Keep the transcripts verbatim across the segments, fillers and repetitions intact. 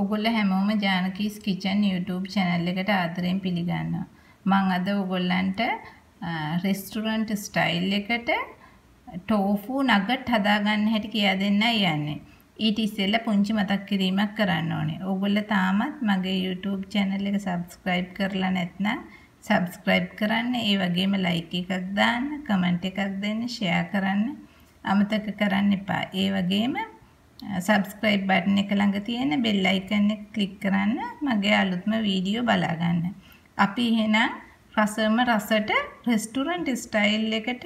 ඔයගොල්ල හැමෝම ජානකීස් kitchen YouTube channel එකට ආදරයෙන් පිළිගන්නවා. මම අද ඔයගොල්ලන්ට රෙස්ටුරන්ට් ස්ටයිල් එකට ටෝෆු නගට් හදාගන්න හැටි කියලා දෙන්නයි යන්නේ. ඊට ඉස්සෙල්ලා පුංචි මතක් කිරීමක් කරන්න ඕනේ. ඔයගොල්ල තාමත් මගේ YouTube channel එක subscribe කරලා නැත්නම් subscribe කරන්න. ඒ වගේම like එකක් දාන්න, comment එකක් දෙන්න, share කරන්න අමතක කරන්න එපා. ඒ වගේම सब्सक्राइब बटन එක ළඟ තියෙන bell icon එක click කරන්න මගේ අලුත්ම වීඩියෝ බලා ගන්න. අපි එහෙනම් රසම රසට රෙස්ටුරන්ට් ස්ටයිල් එකට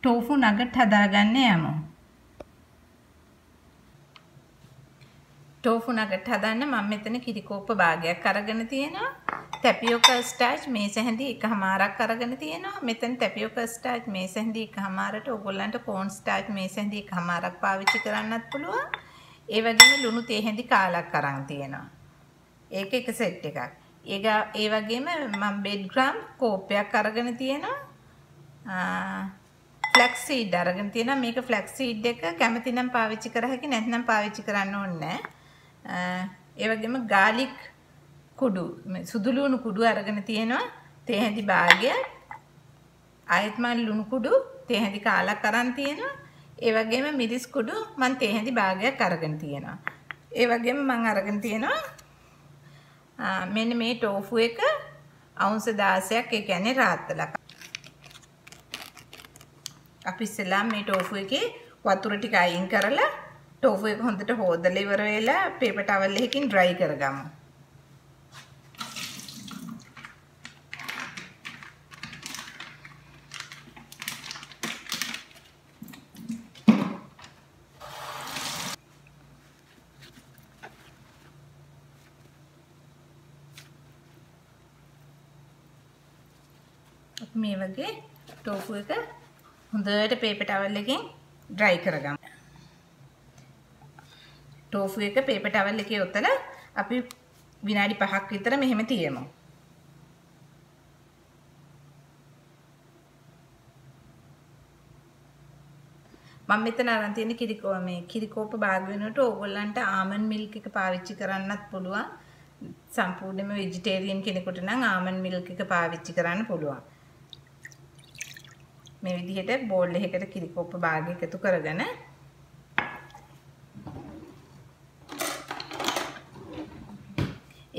ටෝෆු නගට් හදාගන්න යමු. ටෝෆු නගට් හදන්න මම මෙතන කිරි කෝප්ප භාගයක් අරගෙන තියෙනවා. ටැපියෝකා ස්ටාච් මේස හැඳි එකමාරක් අරගෙන තියෙනවා. මෙතන ටැපියෝකා ස්ටාච් මේස හැඳි එකමාරට ඕගොල්ලන්ට කෝන් ස්ටාච් මේස හැඳි එකමාරක් පාවිච්චි කරන්නත් පුළුවන්. ඒ වගේම ලුණු තේ හැඳි කාලක් අරන් තියෙනවා. ඒක එක සෙට් එකක්. ඒක ඒ වගේම මම බෙඩ් ග්‍රෑම් කෝප්පයක් අරගෙන තියෙනවා. ෆ්ලැක්ස් සීඩ් අරගෙන තියෙනවා. මේක ෆ්ලැක්ස් සීඩ් එක කැමතිනම් පාවිච්චි කර හැකි නැත්නම් පාවිච්චි කරන්න ඕනේ නැහැ. ඒ වගේම ගාලික් කුඩු සුදු ලුණු කුඩු අරගෙන තියෙනවා තේ හැඳි භාගයක්. ආයෙත් මම ලුණු කුඩු තේ හැඳි කාලක් අරන් තියෙනවා. ඒ වගේම මිරිස් කුඩු මම තේ හැඳි භාගයක් අරගෙන තියෙනවා. ඒ වගේම මම අරගෙන තියෙනවා මෙන්න මේ ටෝෆු එක අවුන්ස දහසක්, ඒ කියන්නේ රාත්තලක්. අපි ඉස්සෙල්ලා මේ ටෝෆු එකේ වතුර ටික අයින් කරලා टोफू एक हंदट होदले वरवेला पेपर टॉवल लेकिन ड्राई कर गाम में वगे टोफू एक हंदट पेपर टॉवल लेकिन ड्राई कर गाम टोफू एक पेपर टॉवल लेके उतला अभी विनाडी पहाक की तरह मेहमे तीयेमो मम्मी तो नारांती ने किरिको में किरिको पे बाग में तो ओगोलन टा आमंड मिल्क के पाविची कराना पुलवा संपूर्ण में वेजिटेरियन के निकोट ना आमंड मिल्क के पाविची कराना पुलवा मेरे दिए टे बोल ले के तो किरिको पे बागे के तो कर गना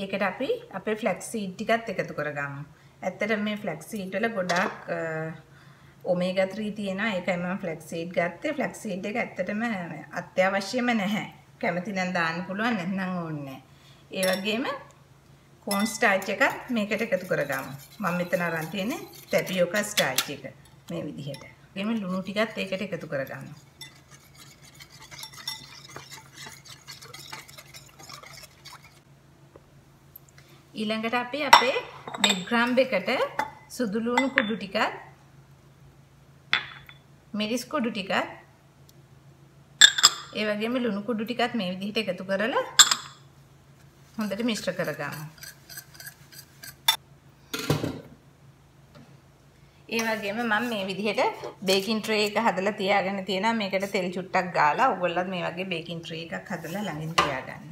ඒකට අපි අපේ ෆ්ලැක්ස් සීඩ් ටිකත් එකතු කරගමු. ඇත්තටම මේ ෆ්ලැක්ස් සීඩ් වල ගොඩාක් ඔමේගා ත්‍රී තියෙනවා. ඒකයි මම ෆ්ලැක්ස් සීඩ් ගත්තේ. ෆ්ලැක්ස් සීඩ් එක ඇත්තටම අත්‍යවශ්‍යම නැහැ. කැමති නම් දාන්න පුළුවන්, නැත්නම් ඕනේ නැහැ. ඒ වගේම කෝන් ස්ටාච් එකත් මේකට එකතු කරගමු. මම මෙතන අරන් තියෙන්නේ ටැපියෝකා ස්ටාච් එක මේ විදිහට. ඊගොම ලුණු ටිකත් ඒකට එකතු කරගමු. ඊළඟට අපි අපේ බෙඩ් ග්‍රෑම් එකට සුදු ලුණු කුඩු ටිකක් මිරිස් කුඩු ටිකක් ඒ වගේම ලුණු කුඩු ටිකත් මේ විදිහට එකතු කරලා හොඳට මිශ්‍ර කරගමු. ඒ වගේම මම මේ විදිහට බේකින් ට්‍රේ එක හදලා තියාගෙන තියෙනවා. මේකට තෙල් චුට්ටක් ගාලා ඔයගොල්ලත් මේ වගේ බේකින් ට්‍රේ එකක් හදලා ළඟින් තියාගන්න.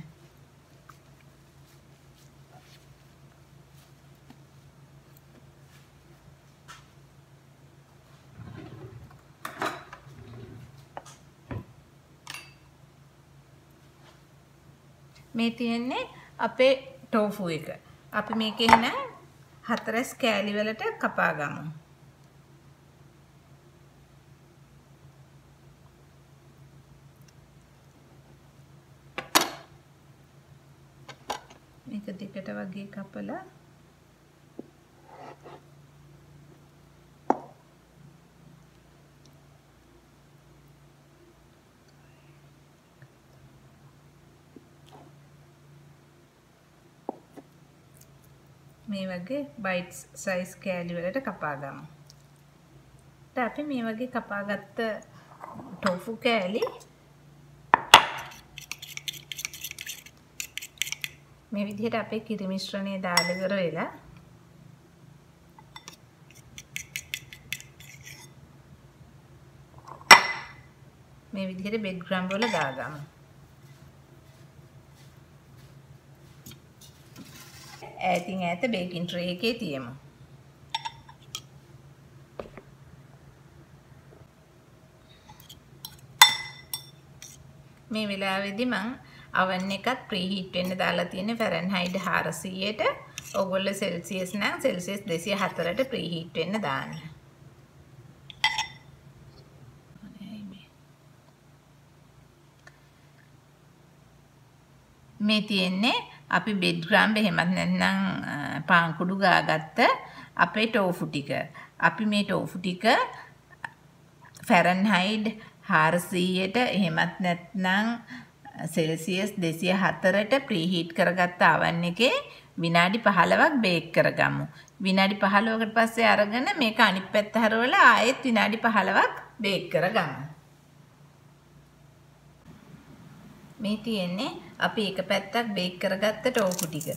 මේ තියෙන්නේ අපේ ටෝෆු එක. අපි මේක එහෙනම් හතරස් කෑලි වලට කපා ගමු. මේක දෙකට වගේ කපලා මේ වගේ බයිට්ස් සයිස් කෑලි වලට කපා ගමු. ඊට අපි මේ වගේ කපාගත්ත ටෝෆු කෑලි මේ විදිහට අපේ කිරි මිශ්‍රණය දාලා ඉවර වෙලා මේ විදිහට බෙඩ් ග්‍රෑම් වල දාගමු. ඈතින් ඈත බේකින් ට්‍රේ එකේ තියමු. මේ වෙලාවේදී මම oven එකත් preheat වෙන්න දාලා තියෙන්නේ Fahrenheit හාරසියයට. ඔයගොල්ලෝ Celsius නම් Celsius දෙසිය හතරට preheat වෙන්න දාන්න. මේ තියෙන්නේ අපි බෙඩ් ග්‍රාම් එහෙමත් නැත්නම් පාන් කුඩු ගාගත්ත අපේ ටෝෆු ටික. අපි මේ ටෝෆු ටික Fahrenheit හාරසියයට එහෙමත් නැත්නම් Celsius දෙසිය හතරට ප්‍රීහීට් කරගත්ත oven එකේ විනාඩි පහලොවක් බේක් කරගමු. විනාඩි පහලොවකට පස්සේ අරගෙන මේක අනිත් පැත්ත හරවලා ආයෙත් විනාඩි පහලොවක් බේක් කරගමු. මේ තියෙන්නේ අපි එක පැත්තක් බේක් කරගත්ත ටෝෆු ටික.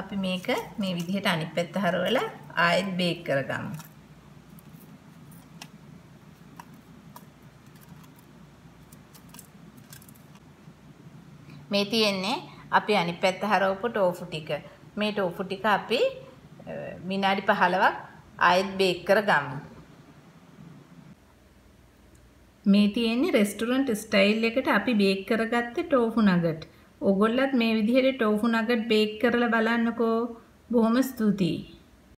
අපි මේක මේ විදිහට අනිත් පැත්ත හරවලා ආයෙත් බේක් කරගමු. මේ තියෙන්නේ අපි අනිත් පැත්ත හරවපු ටෝෆු ටික. මේ ටෝෆු ටික අපි විනාඩි පහලොවක් ආයෙත් බේක් කරගමු. මේ තියෙන්නේ රෙස්ටුරන්ට් ස්ටයිල් එකට අපි බේක් කරගත්ත ටෝෆු නගට්. ඔයගොල්ලත් මේ විදිහට ටෝෆු නගට් බේක් කරලා බලන්නකෝ. බොහොම ස්තුතියි.